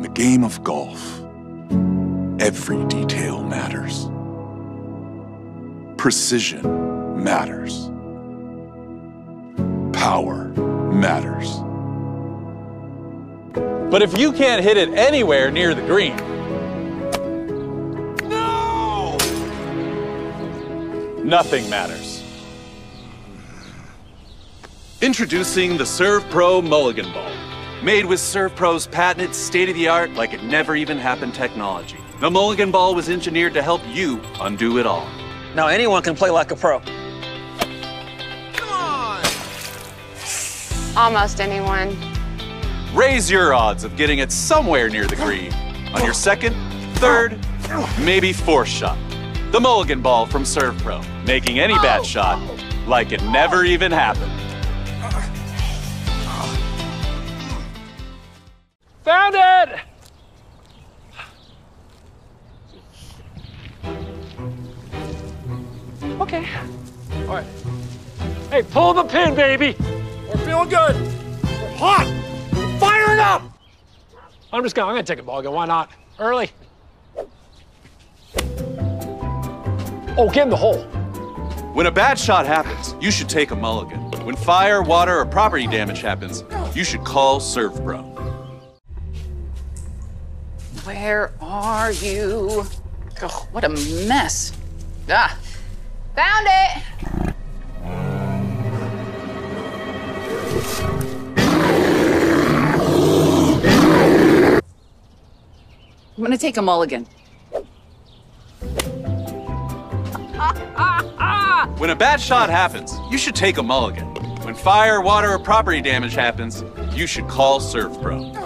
In the game of golf, every detail matters. Precision matters. Power matters. But if you can't hit it anywhere near the green, no! Nothing matters. Introducing the ServPro Mulligan Ball. Made with ServPro's patented state-of-the-art, like it never even happened technology. The Mulligan Ball was engineered to help you undo it all. Now anyone can play like a pro. Come on! Almost anyone. Raise your odds of getting it somewhere near the green on your second, third, maybe fourth shot. The Mulligan Ball from ServPro, making any bad shot like it never even happened. Found it! Okay. All right. Hey, pull the pin, baby. We're feeling good. We're hot. Firing up. I'm gonna take a ball game. Why not? Early. Oh, get in the hole. When a bad shot happens, you should take a mulligan. When fire, water, or property damage happens, you should call ServPro. Where are you? Oh, what a mess. Ah, found it. I'm gonna take a mulligan. When a bad shot happens, you should take a mulligan. When fire, water, or property damage happens, you should call ServPro.